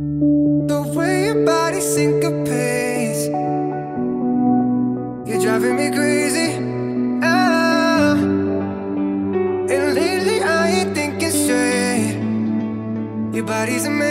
The way your body syncopates, you're driving me crazy. Ah. And lately I ain't thinking straight. Your body's amazing.